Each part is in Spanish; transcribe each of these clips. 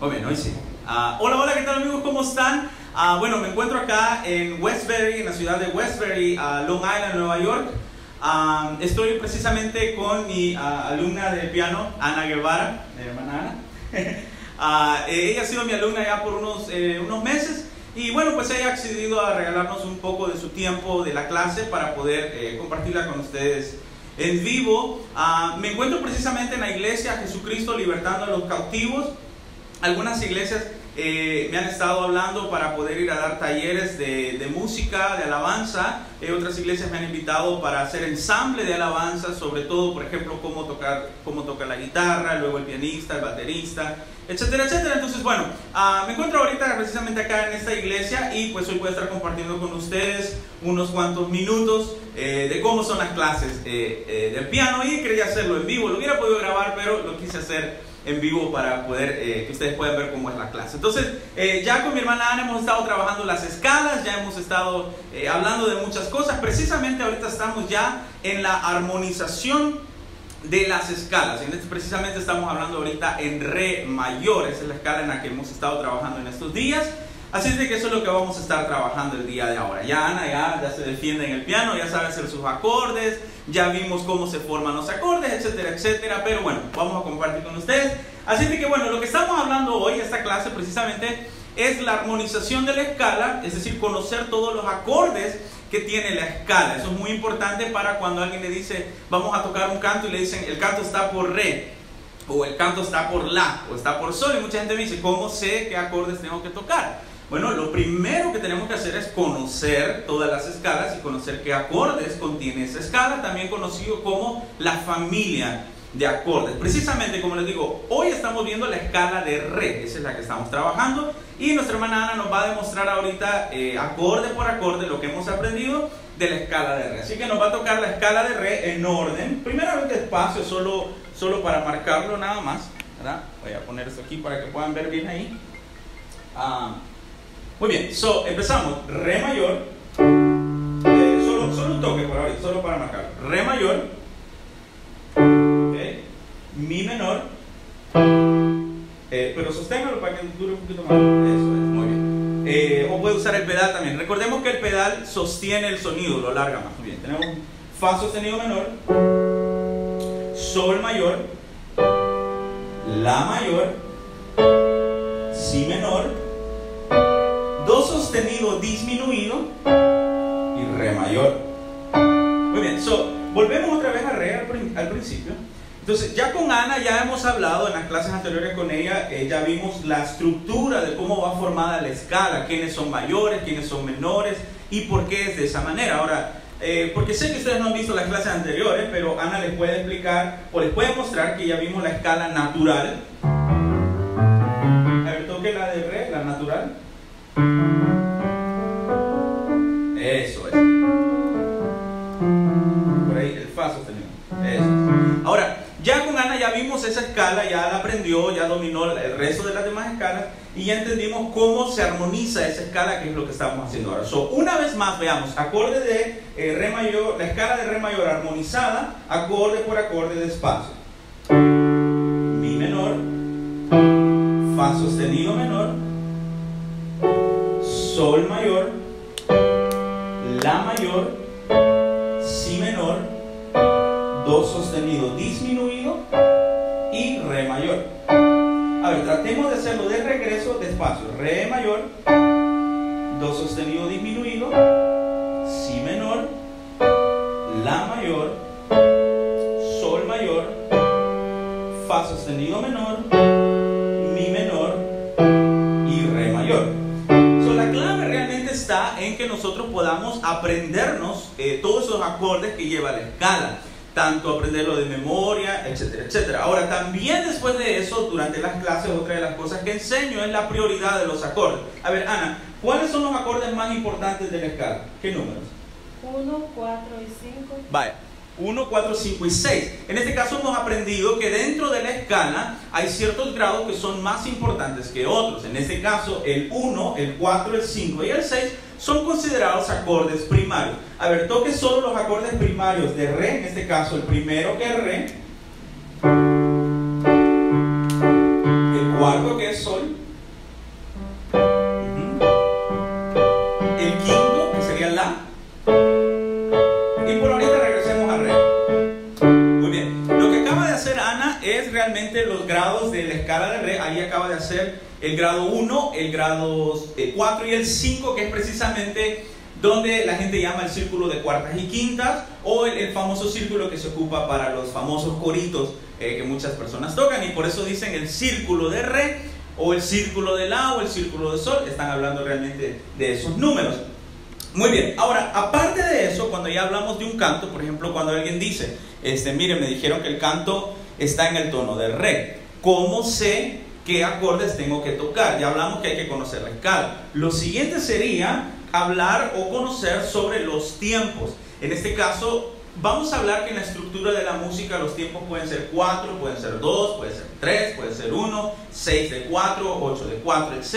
Muy bien, hoy sí. Hola, ¿qué tal amigos? ¿Cómo están? Bueno, me encuentro acá en Westbury, en la ciudad de Westbury, Long Island, Nueva York. Estoy precisamente con mi alumna de piano, Ana Guevara, mi hermana Ana. Ella ha sido mi alumna ya por unos meses y bueno, pues ella ha accedido a regalarnos un poco de su tiempo de la clase para poder compartirla con ustedes en vivo. Me encuentro precisamente en la iglesia Jesucristo Libertando a los Cautivos. Algunas iglesias me han estado hablando para poder ir a dar talleres de música, de alabanza. Otras iglesias me han invitado para hacer ensamble de alabanza, sobre todo, por ejemplo, cómo toca la guitarra, luego el pianista, el baterista, etcétera, etcétera. Entonces, bueno, me encuentro ahorita precisamente acá en esta iglesia y pues hoy voy a estar compartiendo con ustedes unos cuantos minutos de cómo son las clases del piano. Y quería hacerlo en vivo, lo hubiera podido grabar, pero lo quise hacer en vivo para poder que ustedes puedan ver cómo es la clase. Entonces, ya con mi hermana Ana hemos estado trabajando las escalas, ya hemos estado hablando de muchas cosas. Precisamente ahorita estamos ya en la armonización de las escalas. Precisamente estamos hablando ahorita en re mayor. Esa es la escala en la que hemos estado trabajando en estos días. Así es de que eso es lo que vamos a estar trabajando el día de ahora. Ya Ana ya se defiende en el piano, ya sabe hacer sus acordes, ya vimos cómo se forman los acordes, etcétera, etcétera. Pero bueno, vamos a compartir con ustedes. Así es de que bueno, lo que estamos hablando hoy, esta clase precisamente, es la armonización de la escala, es decir, conocer todos los acordes que tiene la escala. Eso es muy importante para cuando alguien le dice, vamos a tocar un canto y le dicen, el canto está por re, o el canto está por la, o está por sol. Y mucha gente me dice, ¿cómo sé qué acordes tengo que tocar? Bueno, lo primero que tenemos que hacer es conocer todas las escalas y conocer qué acordes contiene esa escala, también conocido como la familia de acordes. Precisamente, como les digo, hoy estamos viendo la escala de re, esa es la que estamos trabajando, y nuestra hermana Ana nos va a demostrar ahorita acorde por acorde lo que hemos aprendido de la escala de re. Así que nos va a tocar la escala de re en orden, primero despacio, solo para marcarlo nada más, ¿verdad? Voy a poner esto aquí para que puedan ver bien ahí. Muy bien, empezamos, re mayor, solo un toque por ahí, solo para marcar, re mayor, okay, mi menor, pero sosténgalo para que dure un poquito más, eso es, muy bien, o puede usar el pedal también, recordemos que el pedal sostiene el sonido, lo larga más, muy bien, tenemos fa sostenido menor, sol mayor, la mayor, si menor, do sostenido disminuido y re mayor. Muy bien, volvemos otra vez a re al principio. Entonces, ya con Ana ya hemos hablado en las clases anteriores con ella, ya vimos la estructura de cómo va formada la escala, quiénes son mayores, quiénes son menores y por qué es de esa manera. Ahora, porque sé que ustedes no han visto las clases anteriores, pero Ana les puede explicar o les puede mostrar que ya vimos la escala natural. A ver, toque la de re, la natural. Eso es. Por ahí el fa sostenido. Eso es. Ahora, ya con Ana ya vimos esa escala, ya la aprendió, ya dominó el resto de las demás escalas y ya entendimos cómo se armoniza esa escala, que es lo que estamos haciendo ahora. Una vez más veamos, acorde de re mayor, la escala de re mayor armonizada, acorde por acorde despacio. Mi menor, fa sostenido menor, sol mayor, la mayor, si menor, do sostenido disminuido y re mayor. A ver, tratemos de hacerlo de regreso despacio. Re mayor, do sostenido disminuido, si menor, la mayor, sol mayor, fa sostenido menor, mi menor y re mayor. La clave realmente está en que nosotros podamos aprendernos todos esos acordes que lleva la escala, tanto aprenderlo de memoria, etcétera, etcétera. Ahora, también después de eso, durante las clases, otra de las cosas que enseño es la prioridad de los acordes. A ver, Ana, ¿cuáles son los acordes más importantes de la escala? ¿Qué números? 1, 4 y 5. Vaya. 1, 4, 5 y 6. En este caso hemos aprendido que dentro de la escala hay ciertos grados que son más importantes que otros. En este caso el 1, el 4, el 5 y el 6 son considerados acordes primarios. A ver, toque solo los acordes primarios de re, en este caso el primero que es re, el cuarto que es sol, realmente los grados de la escala de Re. Ahí acaba de hacer el grado 1, el grado 4 y el 5, que es precisamente donde la gente llama el círculo de cuartas y quintas, o el famoso círculo que se ocupa para los famosos coritos que muchas personas tocan, y por eso dicen el círculo de Re, o el círculo de La, o el círculo de Sol. Están hablando realmente de esos números. Muy bien, ahora, aparte de eso, cuando ya hablamos de un canto, por ejemplo, cuando alguien dice, mire, me dijeron que el canto está en el tono de Re, ¿cómo sé qué acordes tengo que tocar? Ya hablamos que hay que conocer la escala. Lo siguiente sería hablar o conocer sobre los tiempos. En este caso, vamos a hablar que en la estructura de la música los tiempos pueden ser 4, pueden ser 2, pueden ser 3, pueden ser 1, 6 de 4, 8 de 4, etc.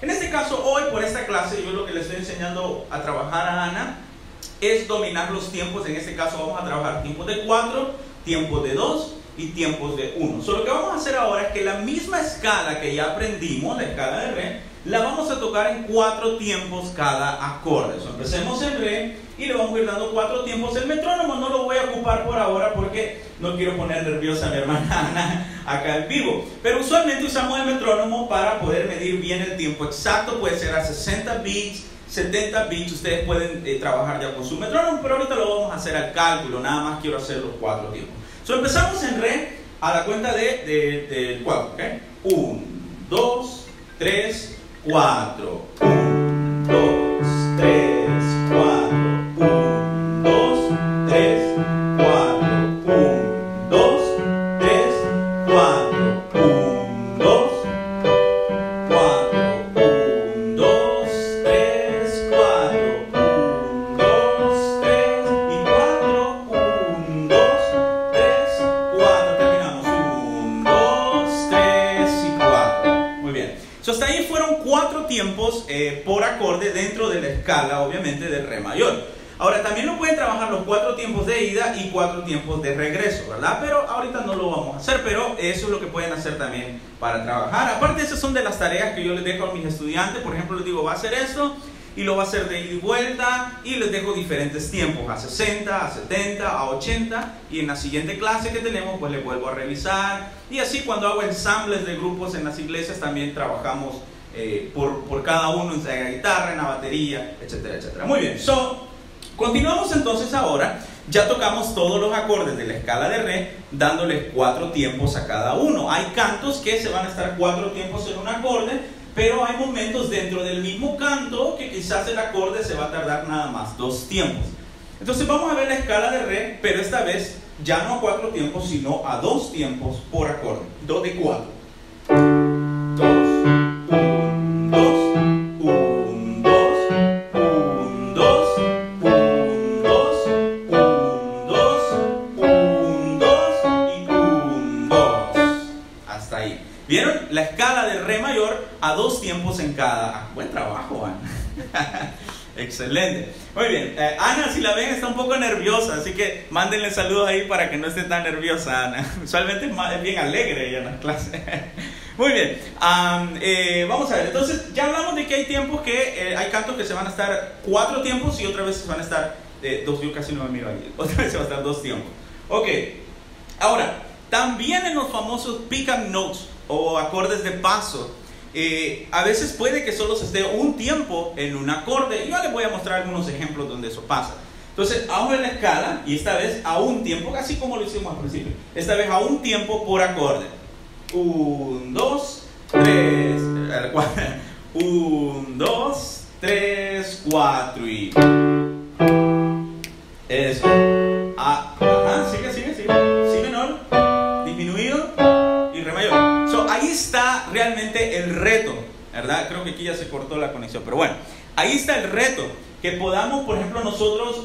En este caso, hoy por esta clase, yo lo que le estoy enseñando a trabajar a Ana es dominar los tiempos. En este caso vamos a trabajar tiempos de 4, tiempos de 2 y tiempos de 1. So, lo que vamos a hacer ahora es que la misma escala que ya aprendimos, la escala de Re, la vamos a tocar en 4 tiempos cada acorde. So, empecemos en Re y le vamos a ir dando 4 tiempos. El metrónomo no lo voy a ocupar por ahora porque no quiero poner nerviosa a mi hermana Ana acá en vivo, pero usualmente usamos el metrónomo para poder medir bien el tiempo exacto. Puede ser a 60 beats, 70 beats, ustedes pueden trabajar ya con su metrónomo, pero ahorita lo vamos a hacer al cálculo, nada más quiero hacer los 4 tiempos. So, empezamos en Re a la cuenta de 4, ¿okay? 1, 2, 3, 4, 1, 2, 3, 4, 1, 2, 3, 4, 1, 2, 3, 4, 1, 2, 4, 1, 2, 3, 4, 1, 2, 3 y 4, 1, 2, 3, 4, terminamos, 1, 2, 3 y 4, muy bien. So, hasta ahí fueron 4 tiempos por acorde dentro de la escala, obviamente, de Re mayor. Ahora, también lo pueden trabajar los 4 tiempos de ida y 4 tiempos de regreso, ¿verdad? Pero ahorita no lo vamos a hacer, pero eso es lo que pueden hacer también para trabajar. Aparte, esas son de las tareas que yo les dejo a mis estudiantes. Por ejemplo, les digo, va a hacer esto y lo va a hacer de ida y vuelta, y les dejo diferentes tiempos, a 60, a 70, a 80, y en la siguiente clase que tenemos pues les vuelvo a revisar, y así cuando hago ensambles de grupos en las iglesias también trabajamos por cada uno, en la guitarra, en la batería, etcétera, etcétera. Muy bien, so, continuamos entonces ahora. Ya tocamos todos los acordes de la escala de Re, dándoles 4 tiempos a cada uno. Hay cantos que se van a estar 4 tiempos en un acorde, pero hay momentos dentro del mismo canto que quizás el acorde se va a tardar nada más 2 tiempos. Entonces vamos a ver la escala de Re, pero esta vez ya no a 4 tiempos, sino a 2 tiempos por acorde. 2 de 4. 2. La escala de Re mayor a 2 tiempos en cada. Ah, buen trabajo, Ana. Excelente. Muy bien. Ana, si la ven, está un poco nerviosa, así que mándenle saludos ahí para que no esté tan nerviosa, Ana. Usualmente es bien alegre ella en las clases. Muy bien. Vamos a ver. Entonces, ya hablamos de que hay tiempos que hay cantos que se van a estar 4 tiempos y otra vez se van a estar 2. Yo casi no me miro ahí. Otra vez se van a estar 2 tiempos. Ok. Ahora, también en los famosos pick up notes, o acordes de paso, a veces puede que solo se esté un tiempo en un acorde. Yo les voy a mostrar algunos ejemplos donde eso pasa. Entonces, vamos en la escala, y esta vez a un tiempo, así como lo hicimos al principio. Esta vez a un tiempo por acorde. 1, 2, 3, 4. 1, 2, 3, 4 y... Eso. Ajá, sigue. Si menor, disminuido y Re mayor. Ahí está realmente el reto, ¿verdad? Creo que aquí ya se cortó la conexión, pero bueno, ahí está el reto, que podamos, por ejemplo, nosotros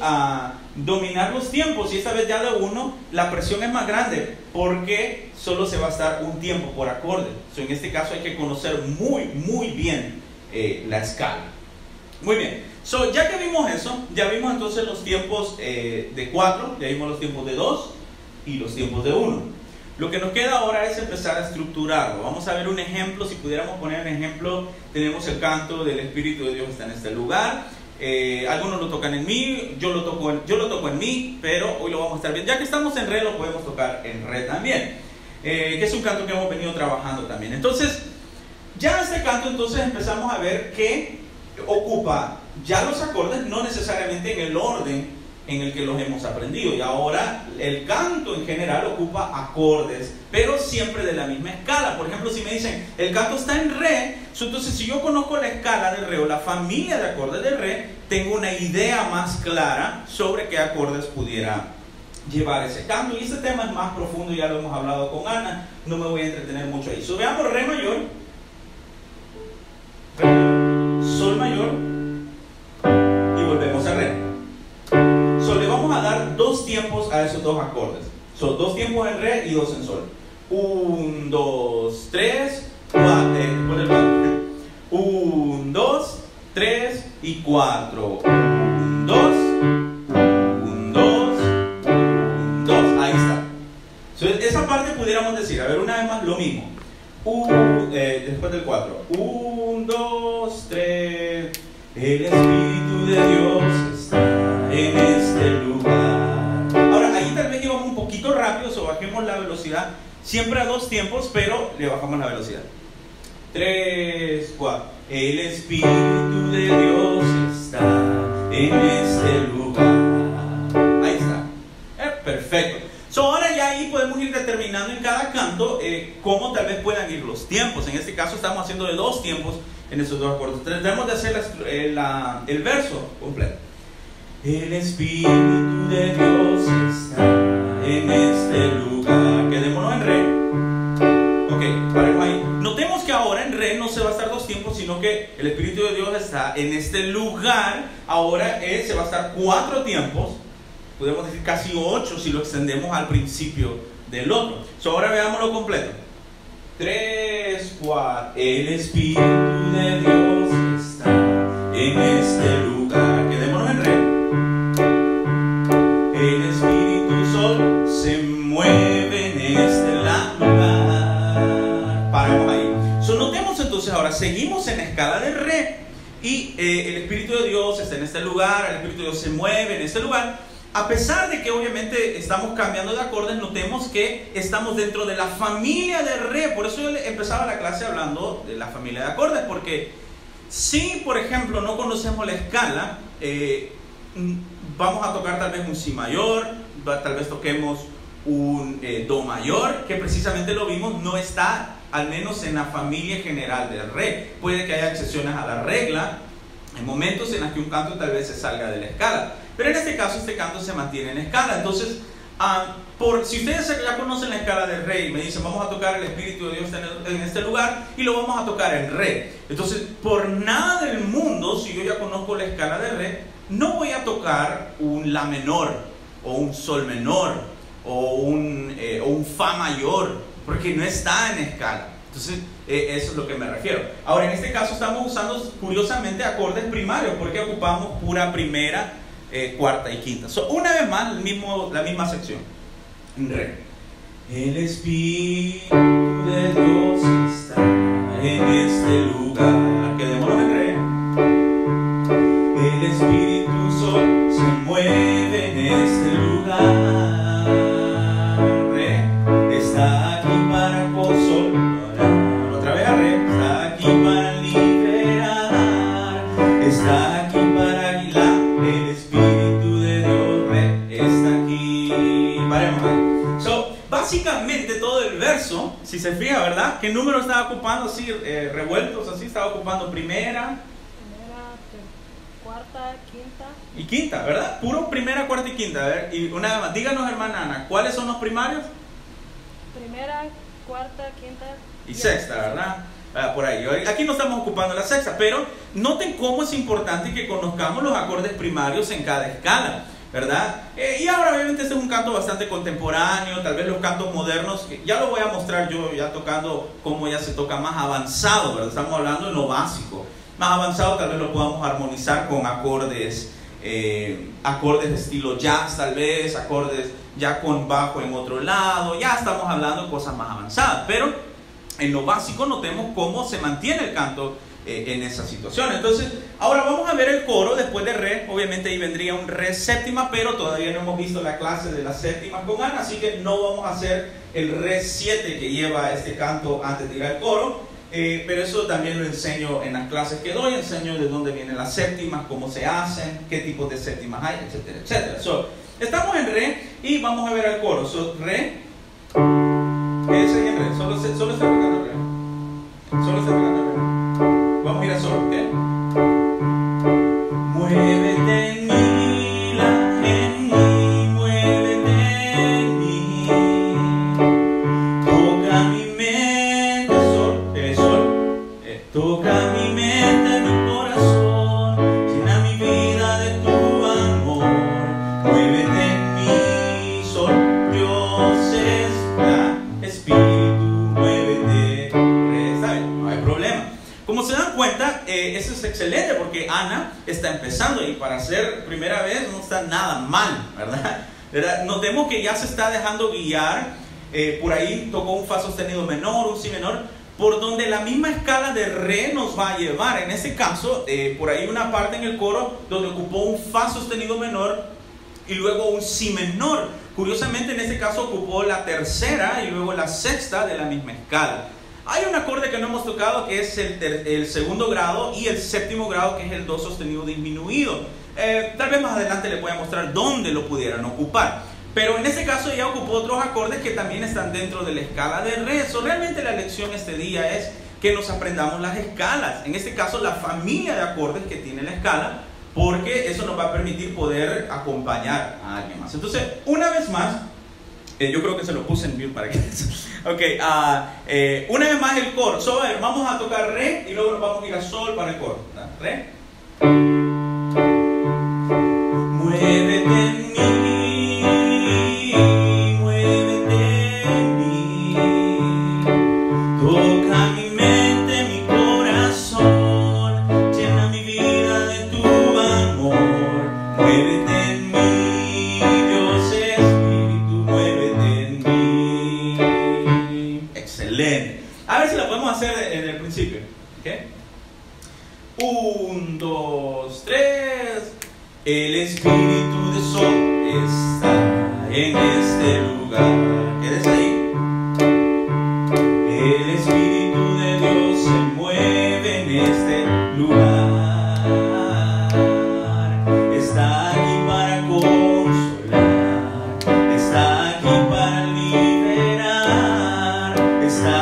dominar los tiempos, y esta vez ya de 1 la presión es más grande, porque solo se va a estar un tiempo por acorde. So, en este caso hay que conocer muy bien la escala. Muy bien, so, ya que vimos eso, ya vimos entonces los tiempos de 4, ya vimos los tiempos de 2 y los tiempos de 1. Lo que nos queda ahora es empezar a estructurarlo. Vamos a ver un ejemplo. Si pudiéramos poner un ejemplo, tenemos el canto del Espíritu de Dios está en este lugar. Algunos lo tocan en mi, yo lo toco en mi, pero hoy lo vamos a estar bien. Ya que estamos en Re, lo podemos tocar en Re también. que es un canto que hemos venido trabajando también. Entonces, ya este canto entonces empezamos a ver que ocupa ya los acordes, no necesariamente en el orden en el que los hemos aprendido, y ahora el canto en general ocupa acordes, pero siempre de la misma escala. Por ejemplo, si me dicen, el canto está en re, entonces si yo conozco la escala del re o la familia de acordes del re, tengo una idea más clara sobre qué acordes pudiera llevar ese canto, y ese tema es más profundo, ya lo hemos hablado con Ana, no me voy a entretener mucho ahí. So, veamos re mayor, sol mayor, y volvemos a re. So, le vamos a dar dos tiempos a esos dos acordes. Son dos tiempos en re y dos en sol. 1, 2, 3, 4. Pon el bajo. 1, 2, 3 y 4. 1, 2, 1, 2, 1, 2. Ahí está. So, esa parte pudiéramos decir, a ver una vez más lo mismo. Después del 4. 1, 2, 3. El Espíritu de Dios está en este lugar. Ahora, ahí tal vez llevamos un poquito rápido, o bajemos la velocidad. Siempre a dos tiempos, pero le bajamos la velocidad. 3, 4. El Espíritu de Dios está en este lugar. Ahí está. Perfecto. So, ahora ya ahí podemos ir determinando en cada canto cómo tal vez puedan ir los tiempos. En este caso estamos haciendo de dos tiempos en esos dos acordes. Tratemos de hacer el verso completo. El Espíritu de Dios está en este lugar. Quedémonos en re. Ok, paremos ahí. Notemos que ahora en re no se va a estar dos tiempos, sino que el Espíritu de Dios está en este lugar. Ahora se va a estar cuatro tiempos. Podemos decir casi 8 si lo extendemos al principio del otro. So, ahora veámoslo completo. 3, 4. El Espíritu de Dios está en este lugar. Quedémonos en re. El Espíritu Sol se mueve en este lugar. Paramos ahí. So, notemos entonces ahora, seguimos en la escala del re. Y el Espíritu de Dios está en este lugar. El Espíritu de Dios se mueve en este lugar. A pesar de que obviamente estamos cambiando de acordes, notemos que estamos dentro de la familia de re. Por eso yo empezaba la clase hablando de la familia de acordes, porque si por ejemplo no conocemos la escala, vamos a tocar tal vez un si mayor, tal vez toquemos un do mayor, que precisamente lo vimos, no está al menos en la familia general del re. Puede que haya excepciones a la regla, en momentos en los que un canto tal vez se salga de la escala. Pero en este caso, este canto se mantiene en escala. Entonces, si ustedes ya conocen la escala del re, me dicen, vamos a tocar el Espíritu de Dios en este lugar y lo vamos a tocar en re. Entonces, por nada del mundo, si yo ya conozco la escala de re, no voy a tocar un la menor, o un sol menor, o un fa mayor, porque no está en escala. Entonces, eso es lo que me refiero. Ahora, en este caso estamos usando, curiosamente, acordes primarios, porque ocupamos pura primera, cuarta y quinta. So, una vez más la misma sección. Re. El Espíritu de Dios está en este lugar. Quedémonos en re. El Espíritu Sol se mueve en este lugar. Re. Está aquí para consolar. Otra vez a re. Está aquí para liberar. Está aquí para aguilar. El Espíritu de Dios está aquí. Paremos. So, básicamente todo el verso, si se fija, ¿verdad? ¿Qué número estaba ocupando? Así, revueltos, así, estaba ocupando primera, cuarta, quinta. Y quinta, ¿verdad? Puro primera, cuarta y quinta. A ver, y una vez más, díganos, hermana Ana, ¿cuáles son los primarios? Primera, cuarta, quinta y sexta, ¿verdad? Por ahí. Aquí no estamos ocupando la sexta, pero noten cómo es importante que conozcamos los acordes primarios en cada escala, ¿verdad? Y ahora obviamente este es un canto bastante contemporáneo, tal vez los cantos modernos, que ya lo voy a mostrar yo ya tocando cómo ya se toca más avanzado, ¿verdad? Estamos hablando de lo básico. Más avanzado tal vez lo podamos armonizar con acordes, acordes de estilo jazz tal vez, acordes ya con bajo en otro lado, ya estamos hablando de cosas más avanzadas, pero en lo básico notemos cómo se mantiene el canto en esa situación. Entonces, ahora vamos a ver el coro después de re. Obviamente ahí vendría un re séptima, pero todavía no hemos visto la clase de las séptimas con Ana, así que no vamos a hacer el re 7 que lleva este canto antes de ir al coro, pero eso también lo enseño en las clases que doy. Enseño de dónde vienen las séptimas, cómo se hacen, qué tipos de séptimas hay, etcétera, etcétera. So, estamos en re y vamos a ver al coro. So, re, ese es el re, solo está tocando re, solo está tocando re. Vamos a ir a solo, ¿ok? Muévete en mí, la en mí, muévete en mí. Toca mi mente, sol, sol. Toca mi mente, mi corazón. Llena mi vida de tu amor. Muévete en mí, sol, Dios está, espíritu, muévete. ¿Está bien? No hay problema. Como se dan cuenta, eso es excelente porque Ana está empezando y para ser primera vez no está nada mal, ¿verdad? Notemos que ya se está dejando guiar, por ahí tocó un fa sostenido menor, un si menor, por donde la misma escala de re nos va a llevar. En ese caso, por ahí una parte en el coro donde ocupó un fa sostenido menor y luego un si menor. Curiosamente en este caso ocupó la tercera y luego la sexta de la misma escala. Hay un acorde que no hemos tocado que es el segundo grado y el séptimo grado que es el do sostenido disminuido. Tal vez más adelante le voy a mostrar dónde lo pudieran ocupar. Pero en este caso ya ocupó otros acordes que también están dentro de la escala de re. So, realmente la lección este día es que nos aprendamos las escalas. En este caso la familia de acordes que tiene la escala, porque eso nos va a permitir poder acompañar a alguien más. Entonces, una vez más, yo creo que se lo puse en mute para que... Okay, una vez más el coro. So, a ver, vamos a tocar re y luego nos vamos a ir a sol para el coro. Re. Muévete en mí, muévete en mí. Toca mi mente, mi corazón. Llena mi vida de tu amor. Muévete en mí. A ver si la podemos hacer en el principio, ¿okay? 1, 2, 3. El espíritu de sol está en este lugar. ¿Quédese ahí? El espíritu de Dios se mueve en este lugar. Está aquí para consolar. Está aquí para liberar. Está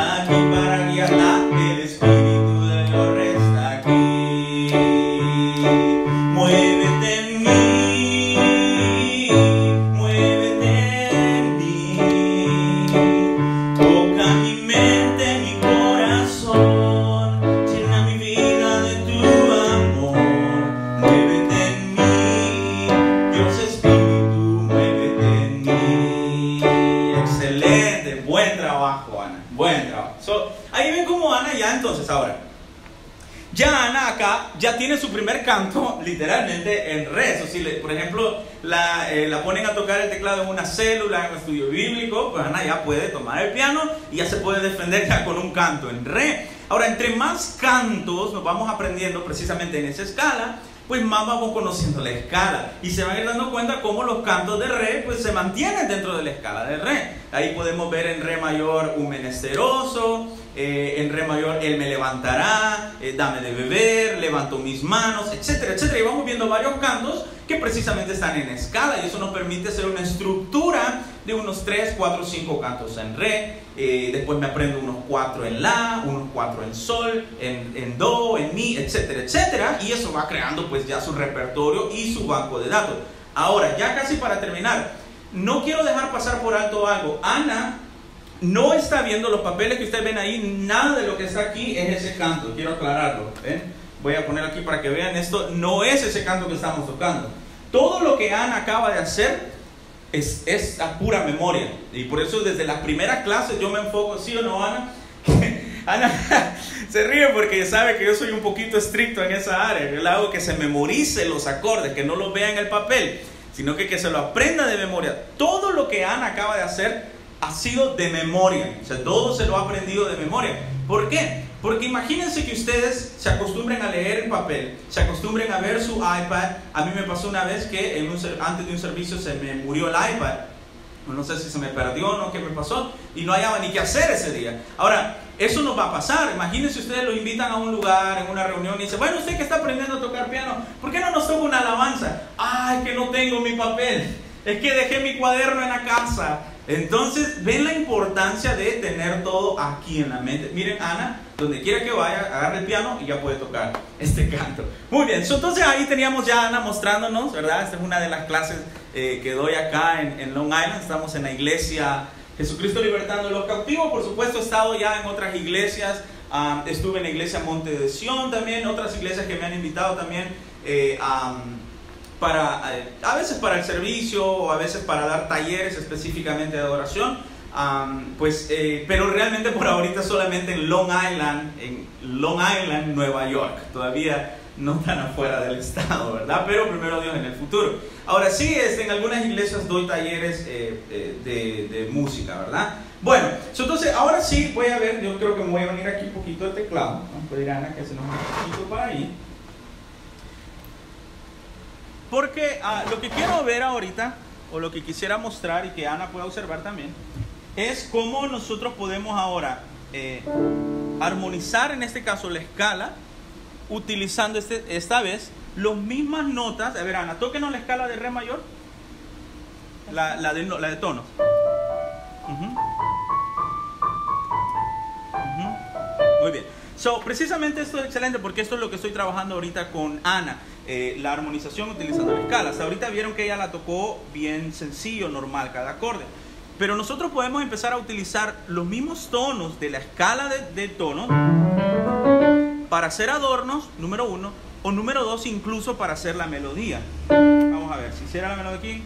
ya tiene su primer canto literalmente en re. O si por ejemplo la ponen a tocar el teclado en una célula, en un estudio bíblico, pues Ana ya puede tomar el piano y ya se puede defender ya con un canto en re. Ahora, entre más cantos nos vamos aprendiendo precisamente en esa escala, pues más vamos conociendo la escala y se van a ir dando cuenta cómo los cantos de re pues se mantienen dentro de la escala de re. Ahí podemos ver en re mayor un menesteroso, en re mayor él me levantará, dame de beber, levanto mis manos, etcétera, etcétera. Y vamos viendo varios cantos que precisamente están en escala y eso nos permite hacer una estructura de unos 3, 4, 5 cantos en re. Después me aprendo unos 4 en la, unos 4 en sol, en do, en mi, etcétera, etcétera. Y eso va creando pues ya su repertorio y su banco de datos. Ahora, ya casi para terminar, no quiero dejar pasar por alto algo. Ana no está viendo los papeles que ustedes ven ahí. Nada de lo que está aquí es ese canto, quiero aclararlo, ¿eh? Voy a poner aquí para que vean, esto no es ese canto que estamos tocando. Todo lo que Ana acaba de hacer es a pura memoria. Y por eso desde las primeras clases yo me enfoco, ¿sí o no, Ana? Ana se ríe porque sabe que yo soy un poquito estricto en esa área. Yo le hago que se memorice los acordes, que no los vea en el papel, sino que se lo aprenda de memoria. Todo lo que Ana acaba de hacer ha sido de memoria. O sea, todo se lo ha aprendido de memoria. ¿Por qué? Porque imagínense que ustedes se acostumbren a leer en papel, se acostumbren a ver su iPad. A mí me pasó una vez que antes de un servicio se me murió el iPad. No sé si se me perdió o no, qué me pasó, y no hallaba ni qué hacer ese día. Ahora, eso nos va a pasar. Imagínense, ustedes lo invitan a un lugar, en una reunión, y dicen, bueno, usted que está aprendiendo a tocar piano, ¿por qué no nos toca una alabanza? Ah, es que no tengo mi papel, es que dejé mi cuaderno en la casa. Entonces, ven la importancia de tener todo aquí en la mente. Miren, Ana, donde quiera que vaya, agarre el piano y ya puede tocar este canto. Muy bien, entonces ahí teníamos ya a Ana mostrándonos, ¿verdad? Esta es una de las clases que doy acá en Long Island. Estamos en la iglesia Jesucristo Libertando a los Cautivos. Por supuesto, he estado ya en otras iglesias. Estuve en la iglesia Monte de Sion también, otras iglesias que me han invitado también a veces para el servicio o a veces para dar talleres específicamente de adoración. Pero realmente por ahorita solamente en Long Island, Nueva York. Todavía no tan afuera del estado, ¿verdad? Pero primero Dios en el futuro. Ahora sí, en algunas iglesias doy talleres de música, ¿verdad? Bueno, entonces ahora sí voy a ver, yo creo que me voy a venir aquí un poquito al teclado. Vamos a pedir a Ana que se nos mueva un poquito para ahí. Porque lo que quiero ver ahorita, o lo que quisiera mostrar y que Ana pueda observar también, es cómo nosotros podemos ahora armonizar en este caso la escala, utilizando esta vez las mismas notas. A ver, Ana, tóquenos la escala de re mayor, la de tonos. Muy bien. So, precisamente esto es excelente porque esto es lo que estoy trabajando ahorita con Ana, la armonización utilizando la escala. Hasta ahorita vieron que ella la tocó bien sencillo, normal, cada acorde. Pero nosotros podemos empezar a utilizar los mismos tonos de la escala de tonos para hacer adornos, número uno, o número dos, incluso para hacer la melodía. Vamos a ver, si hiciera la melodía aquí.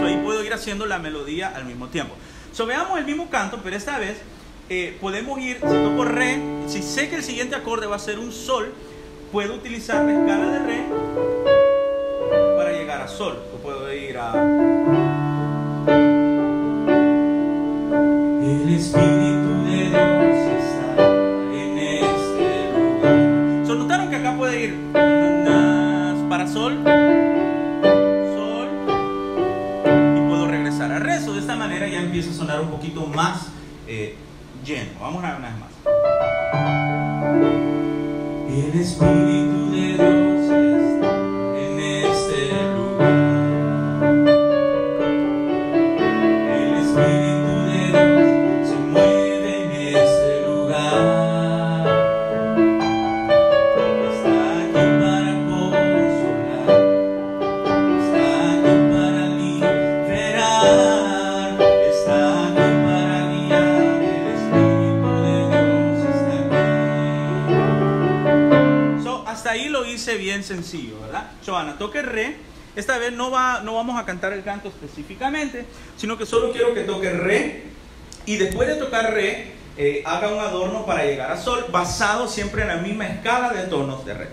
So, ahí puedo ir haciendo la melodía al mismo tiempo. So, veamos el mismo canto, pero esta vez podemos ir, si toco re, si sé que el siguiente acorde va a ser un sol, puedo utilizar la escala de re para llegar a sol, o puedo ir a... El Espíritu de Dios está en este lugar. ¿Se notaron que acá puede ir para sol? Sol. Y puedo regresar a re. So, de esta manera ya empieza a sonar un poquito más lleno. Vamos a ver una vez más. El Espíritu de Dios está en este lugar. El Espíritu de Dios se mueve en este lugar. Está aquí para consolar. Está aquí para liberar. Está aquí para guiar. El Espíritu de Dios está aquí. Hasta ahí lo hice bien sencillo, ¿verdad? Joana, toque re. Esta vez no vamos a cantar el canto específicamente, sino que solo quiero que toque re. Y después de tocar re, haga un adorno para llegar a sol, basado siempre en la misma escala de tonos de re.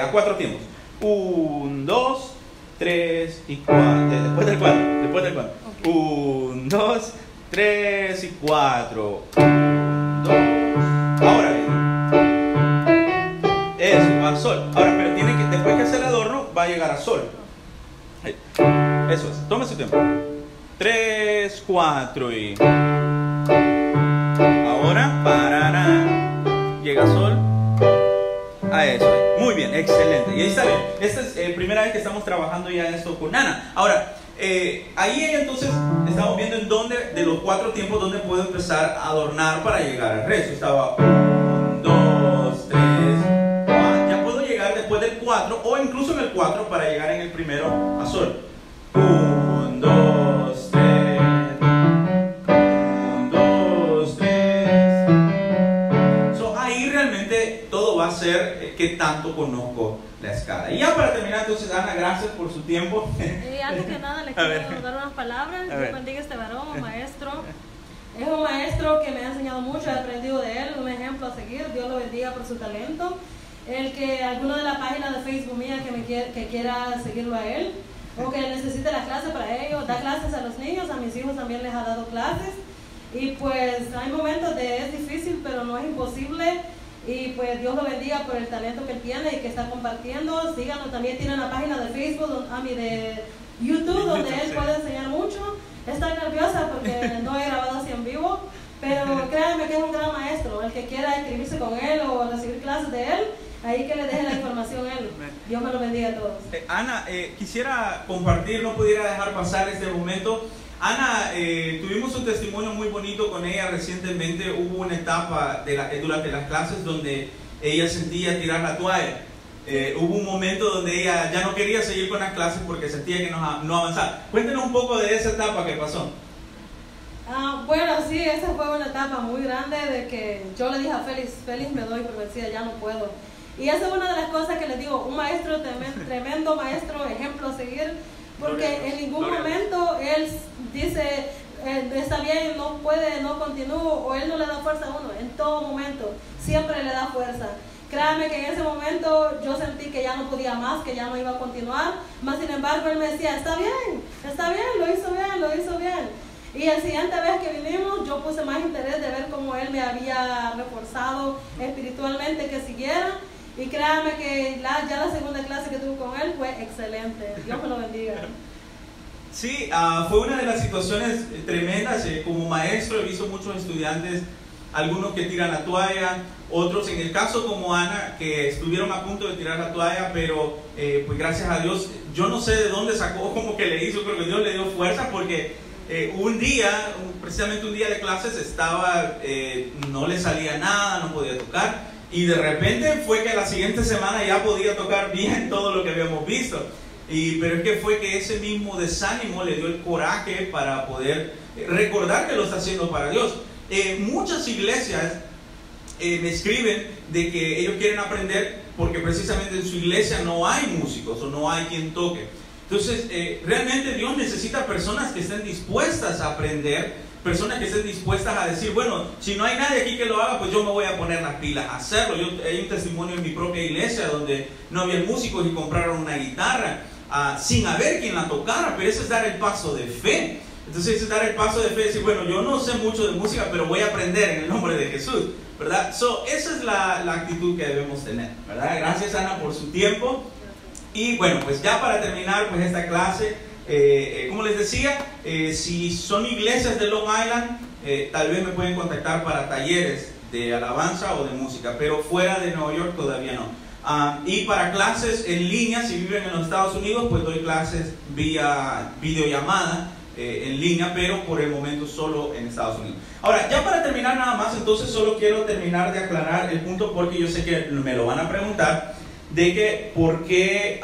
A cuatro tiempos. 1, 2, 3 y 4. Después del cuatro. Okay. 1, 2, 3 y 4. 1, 2. Ahora bien. Eso, va al sol. Ahora, pero tiene que, después que hacer el adorno, va a llegar a sol. Eso es, tome su tiempo. 3, 4 y... Ahora, parará. Llega a sol. A eso, muy bien, excelente. Y ahí está bien. Esta es la primera vez que estamos trabajando ya esto con Ana. Ahora, ahí entonces estamos viendo en dónde, de los cuatro tiempos, dónde puedo empezar a adornar para llegar al resto. Estaba 1, 2, 3... después del 4 o incluso en el 4 para llegar en el primero a sol. 1, 2, 3. 1, 2, 3. So, ahí realmente todo va a ser que tanto conozco la escala. Y ya para terminar, entonces, Ana, gracias por su tiempo. Y antes que nada le quiero dar unas palabras. Dios bendiga a este varón, maestro. Es un maestro que me ha enseñado mucho, he aprendido de él, un ejemplo a seguir. Dios lo bendiga por su talento. El que alguno de la página de Facebook mía que quiera seguirlo a él, o que necesite la clase para ellos, da clases a los niños, a mis hijos también les ha dado clases. Y pues hay momentos de es difícil, pero no es imposible. Y pues Dios lo bendiga por el talento que tiene y que está compartiendo. Síganlo, también tiene la página de Facebook, de YouTube, donde él puede enseñar mucho. Estoy nerviosa porque no he grabado así en vivo, pero créanme que es un gran maestro. El que quiera inscribirse con él o recibir clases de él, ahí que le deje la información a él. Dios me lo bendiga a todos. Ana, quisiera compartir, no pudiera dejar pasar este momento. Ana, tuvimos un testimonio muy bonito con ella recientemente. Hubo una etapa durante las clases donde ella sentía tirar la toalla. Hubo un momento donde ella ya no quería seguir con las clases porque sentía que no avanzaba. Cuéntenos un poco de esa etapa que pasó. Bueno, sí, esa fue una etapa muy grande de que yo le dije a Félix, me doy por vencida, ya no puedo. Y esa es una de las cosas que les digo, un maestro, tremendo maestro, ejemplo a seguir, porque en ningún momento él dice, está bien, no puede, no continúo, o él no le da fuerza a uno. En todo momento, siempre le da fuerza. Créanme que en ese momento yo sentí que ya no podía más, que ya no iba a continuar, mas sin embargo él me decía, está bien, lo hizo bien, lo hizo bien. Y la siguiente vez que vinimos, yo puse más interés de ver cómo él me había reforzado espiritualmente que siguiera. Y créanme que ya la segunda clase que tuve con él fue excelente. Dios me lo bendiga. Sí, fue una de las situaciones tremendas. Como maestro he visto muchos estudiantes, algunos que tiran la toalla, otros en el caso como Ana, que estuvieron a punto de tirar la toalla, pero pues gracias a Dios, yo no sé de dónde sacó, como que le hizo, pero que Dios le dio fuerza porque un día, precisamente un día de clases, estaba, no le salía nada, no podía tocar. Y de repente fue que la siguiente semana ya podía tocar bien todo lo que habíamos visto. Pero es que fue que ese mismo desánimo le dio el coraje para poder recordar que lo está haciendo para Dios. Muchas iglesias me escriben de que ellos quieren aprender porque precisamente en su iglesia no hay músicos o no hay quien toque. Entonces, realmente Dios necesita personas que estén dispuestas a aprender, personas que estén dispuestas a decir, bueno, si no hay nadie aquí que lo haga, pues yo me voy a poner las pilas a hacerlo. Hay un testimonio en mi propia iglesia donde no había músicos y compraron una guitarra sin haber quien la tocara, pero eso es dar el paso de fe. Entonces eso es dar el paso de fe y decir, bueno, yo no sé mucho de música, pero voy a aprender en el nombre de Jesús, ¿verdad? Esa es la actitud que debemos tener, ¿verdad? Gracias, Ana, por su tiempo. Y bueno, pues ya para terminar pues esta clase, como les decía, si son iglesias de Long Island, tal vez me pueden contactar para talleres de alabanza o de música, pero fuera de Nueva York todavía no. Y para clases en línea, si viven en los Estados Unidos, pues doy clases vía videollamada en línea, pero por el momento solo en Estados Unidos. Ahora, ya para terminar nada más, entonces solo quiero terminar de aclarar el punto porque yo sé que me lo van a preguntar, de que por qué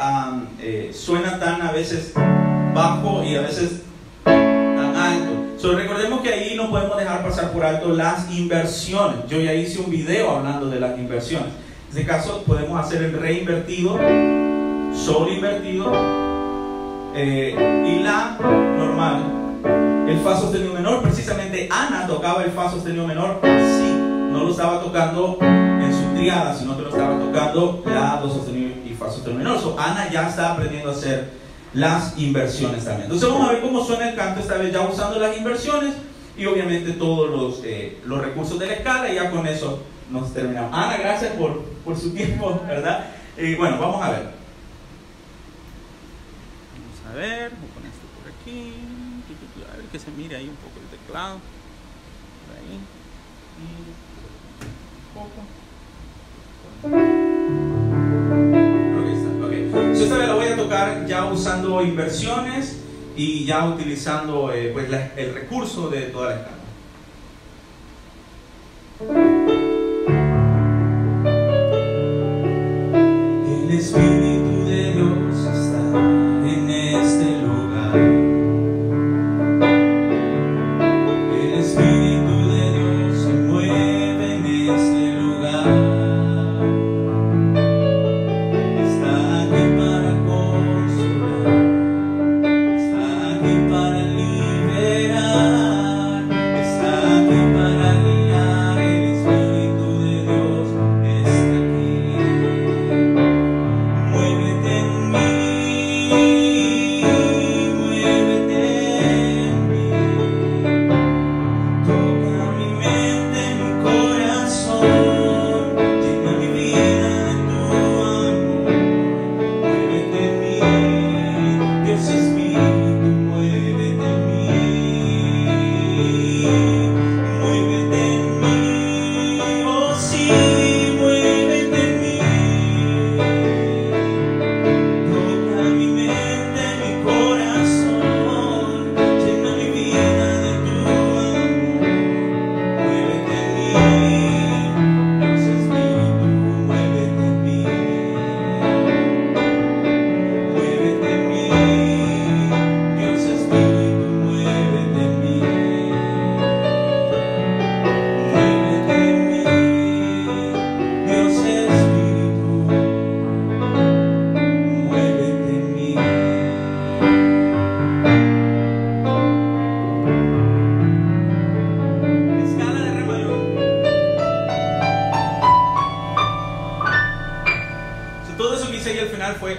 suena tan a veces bajo y a veces tan alto. Recordemos que ahí no podemos dejar pasar por alto las inversiones. Yo ya hice un video hablando de las inversiones. En este caso podemos hacer el re invertido, sol invertido y la normal. El fa sostenido menor, precisamente Ana tocaba el fa sostenido menor así. No lo estaba tocando en su triada, sino que lo estaba tocando la do sostenido y fa sostenido menor. Ana ya está aprendiendo a hacer las inversiones también. Entonces vamos a ver cómo suena el canto esta vez ya usando las inversiones y obviamente todos los recursos de la escala, y ya con eso nos terminamos. Ana, gracias por su tiempo, ¿verdad? Bueno, vamos a ver. Vamos a ver, voy a poner esto por aquí, a ver que se mire ahí un poco el teclado, por ahí, y un poco. Esta vez la voy a tocar ya usando inversiones y ya utilizando pues el recurso de toda la escala. El Espíritu de Dios está en este lugar. El Espíritu de Dios se mueve en este lugar. Para liberar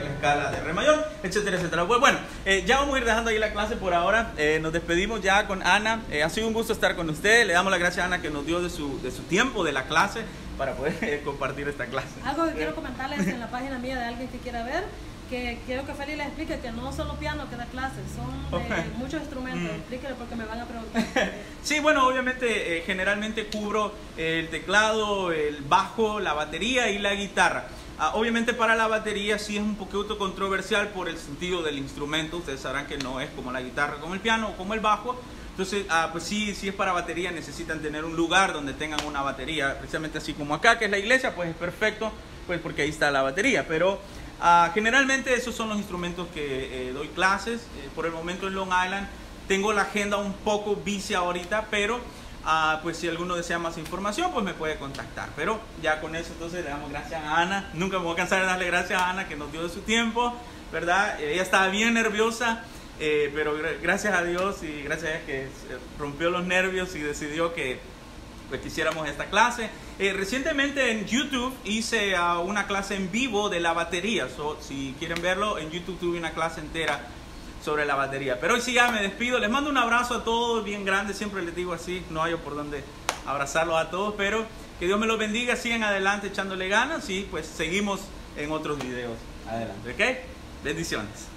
en la escala de re mayor, etcétera, etcétera. Pues bueno, ya vamos a ir dejando ahí la clase por ahora. Nos despedimos ya con Ana. Ha sido un gusto estar con ustedes. Le damos las gracias a Ana que nos dio de su tiempo de la clase para poder compartir esta clase. Algo que quiero comentarles en la página mía de alguien que quiera ver, que quiero que Feli les explique que no solo piano que da clases, son muchos instrumentos. Explíquenle porque me van a preguntar. Sí, bueno, obviamente generalmente cubro el teclado, el bajo, la batería y la guitarra. Obviamente para la batería sí es un poquito controversial por el sentido del instrumento. Ustedes sabrán que no es como la guitarra, como el piano o como el bajo. Entonces, pues sí, si es para batería necesitan tener un lugar donde tengan una batería, precisamente así como acá, que es la iglesia, pues es perfecto, pues porque ahí está la batería. Pero generalmente esos son los instrumentos que doy clases. Por el momento en Long Island tengo la agenda un poco bici ahorita, pero pues si alguno desea más información, pues me puede contactar. Pero ya con eso entonces le damos gracias a Ana. Nunca me voy a cansar de darle gracias a Ana que nos dio de su tiempo, ¿verdad? Ella estaba bien nerviosa. Pero gracias a Dios y gracias a ella que rompió los nervios y decidió que pues, hiciéramos esta clase. Recientemente en YouTube hice una clase en vivo de la batería. Si quieren verlo, en YouTube tuve una clase entera sobre la batería. Pero hoy sí ya me despido. Les mando un abrazo a todos, bien grande. Siempre les digo así, no hay por dónde abrazarlos a todos. Pero que Dios me los bendiga. Sigan adelante echándole ganas y pues seguimos en otros videos. Adelante, ¿ok? Bendiciones.